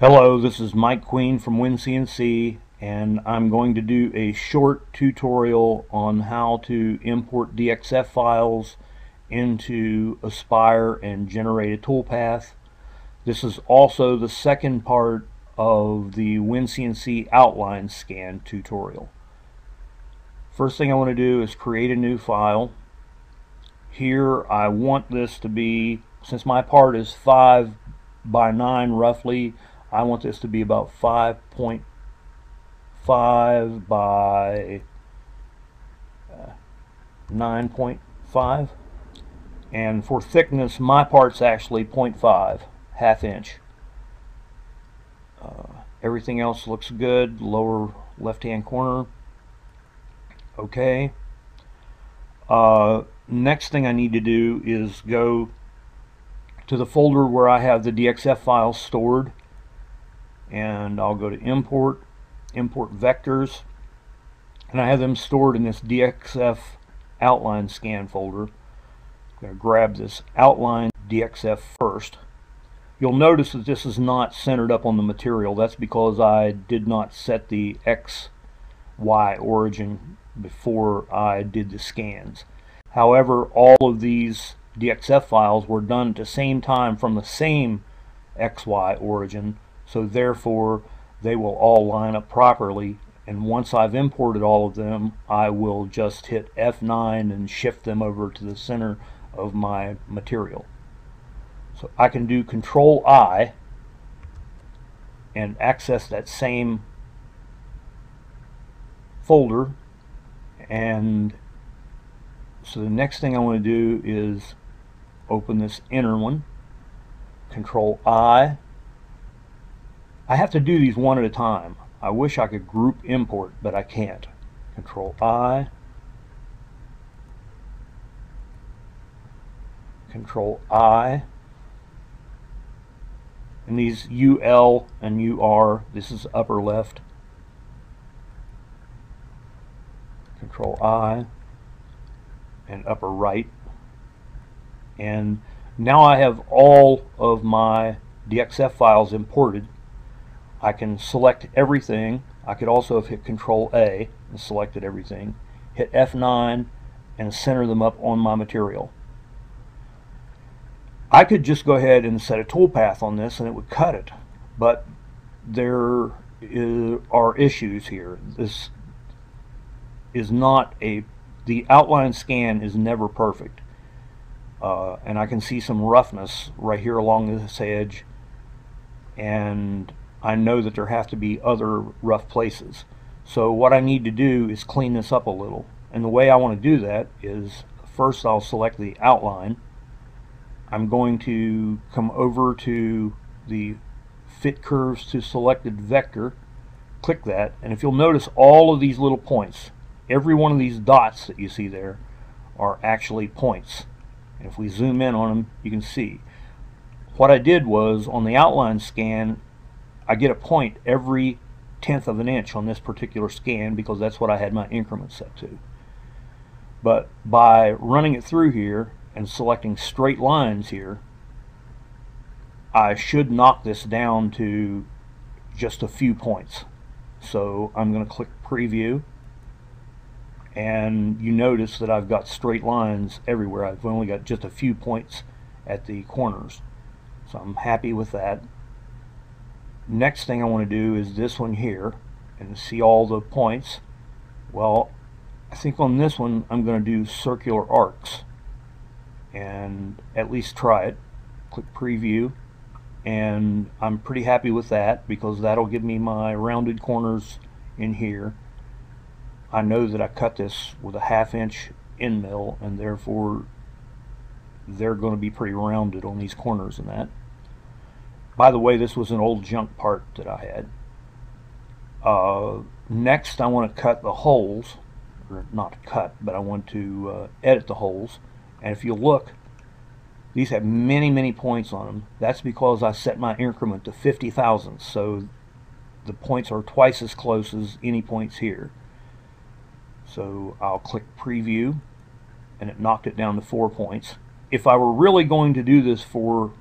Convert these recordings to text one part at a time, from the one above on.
Hello, this is Mike Queen from WinCNC, and I'm going to do a short tutorial on how to import DXF files into Aspire and generate a toolpath. This is also the second part of the WinCNC Outline Scan tutorial. First thing I want to do is create a new file. Here I want this to be, since my part is 5 by 9 roughly, I want this to be about 5.5 by 9.5, and for thickness my part's actually 0.5, half inch. Everything else looks good. Lower left hand corner. Okay. Next thing I need to do is go to the folder where I have the DXF file stored, and I'll go to import vectors, and I have them stored in this DXF outline scan folder. I'm going to grab this outline DXF first. You'll notice that this is not centered up on the material. That's because I did not set the XY origin before I did the scans. However, all of these DXF files were done at the same time from the same XY origin, so therefore they will all line up properly, and once I've imported all of them I will just hit F9 and shift them over to the center of my material. So I can do Control I and access that same folder, and so the next thing I want to do is open this inner one, Control I. I have to do these one at a time. I wish I could group import, but I can't. Control I, Control I, and these UL and UR, this is upper left. Control I and upper right, and now I have all of my DXF files imported. I can select everything. I could also have hit Control A and selected everything, hit F9 and center them up on my material. I could just go ahead and set a toolpath on this and it would cut it, but there are issues here. This is not a, the outline scan is never perfect, and I can see some roughness right here along this edge, and I know that there have to be other rough places. So what I need to do is clean this up a little, and the way I want to do that is first I'll select the outline. I'm going to come over to the fit curves to selected vector, click that, and if you'll notice all of these little points, every one of these dots that you see there are actually points, and if we zoom in on them you can see what I did was on the outline scan I get a point every 1/10 of an inch on this particular scan because that's what I had my increment set to. But by running it through here and selecting straight lines here, I should knock this down to just a few points. So I'm going to click preview, and you notice that I've got straight lines everywhere. I've only got just a few points at the corners, so I'm happy with that. Next thing I want to do is this one here, and see all the points. Well, I think on this one I'm going to do circular arcs, and at least try it. Click preview, and I'm pretty happy with that because that'll give me my rounded corners in here. I know that I cut this with a half-inch end mill, and therefore they're going to be pretty rounded on these corners and that. By the way, this was an old junk part that I had. Next, I want to cut the holes, or not cut, but I want to edit the holes. And if you look, these have many, many points on them. That's because I set my increment to 50 thousandths, so the points are twice as close as any points here. So I'll click preview, and it knocked it down to 4 points. If I were really going to do this for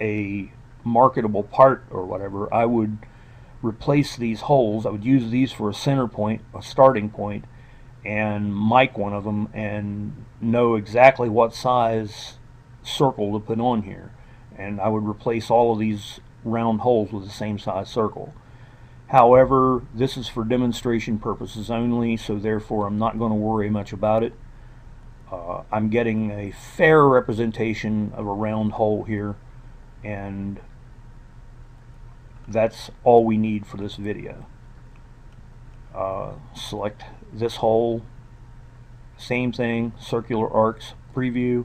a marketable part or whatever, I would replace these holes. I would use these for a center point, a starting point, and mic one of them and know exactly what size circle to put on here. And I would replace all of these round holes with the same size circle. However, this is for demonstration purposes only, so therefore I'm not going to worry much about it. I'm getting a fair representation of a round hole here, and that's all we need for this video. Select this hole, same thing, circular arcs, preview,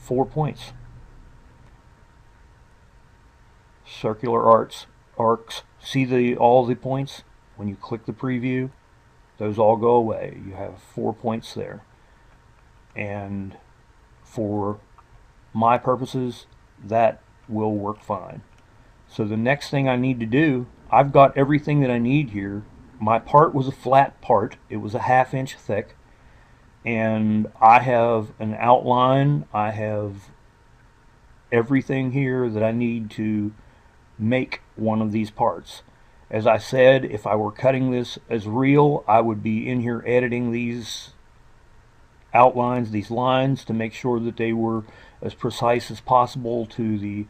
4 points. Circular arcs. See all the points? When you click the preview, those all go away. You have 4 points there. And for my purposes, that will work fine. So the next thing I need to do, I've got everything that I need here. My part was a flat part. It was a ½ inch thick. And I have an outline. I have everything here that I need to make one of these parts. As I said, if I were cutting this as real, I would be in here editing these outlines, these lines, to make sure that they were as precise as possible to the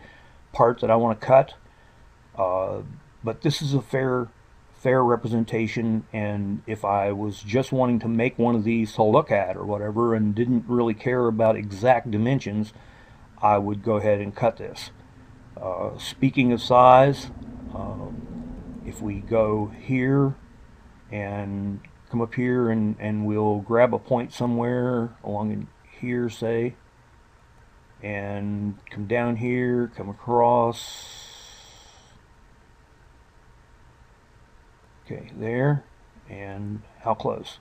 part that I want to cut. But this is a fair representation, and if I was just wanting to make one of these to look at or whatever and didn't really care about exact dimensions, I would go ahead and cut this. Speaking of size, if we go here and come up here and we'll grab a point somewhere along in here, say, and come down here, come across, okay, there, and how close?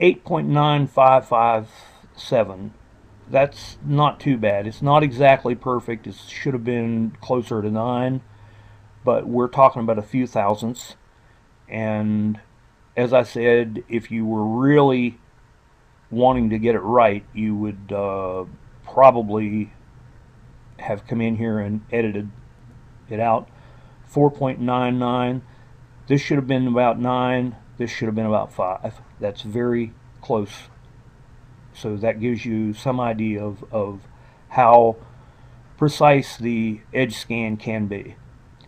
8.9557. That's not too bad. It's not exactly perfect. It should have been closer to 9, but we're talking about a few thousandths. And as I said, if you were really wanting to get it right, you would probably have come in here and edited it out. 4.99. This should have been about 9. This should have been about 5. That's very close. So that gives you some idea of how precise the edge scan can be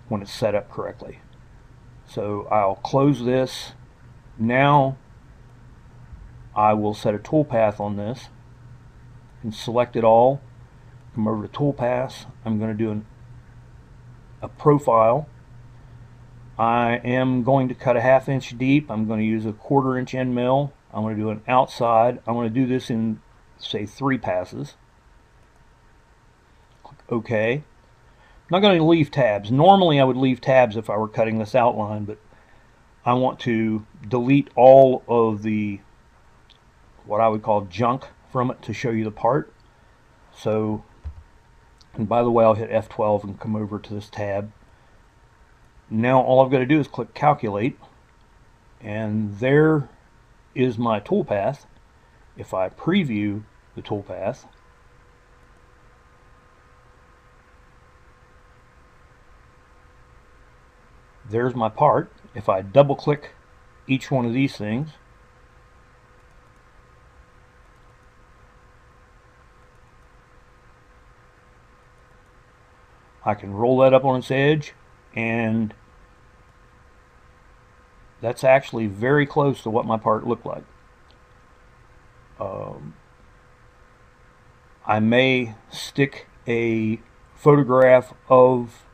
when it's set up correctly. So I'll close this. Now I will set a toolpath on this and select it all. Come over to toolpaths. I'm going to do a profile. I am going to cut a ½ inch deep. I'm going to use a ¼ inch end mill. I'm going to do an outside. I'm going to do this in, say, 3 passes. Click OK. I'm not going to leave tabs. Normally I would leave tabs if I were cutting this outline, but I want to delete all of the, what I would call, junk from it to show you the part. So, and by the way, I'll hit F12 and come over to this tab. Now all I've got to do is click Calculate, and there is my toolpath. If I preview the toolpath, there's my part. If I double click each one of these things, I can roll that up on its edge, and that's actually very close to what my part looked like. I may stick a photograph of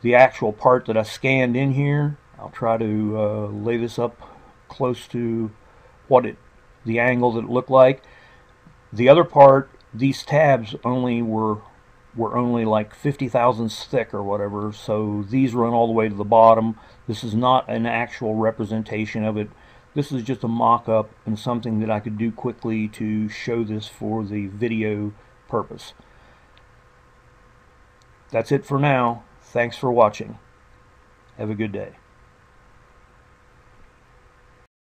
the actual part that I scanned in here. I'll try to lay this up close to what the angle that it looked like. The other part, these tabs only were only like 50 thousandths thick or whatever, so these run all the way to the bottom. This is not an actual representation of it. This is just a mock-up and something that I could do quickly to show this for the video purpose. That's it for now. Thanks for watching. Have a good day.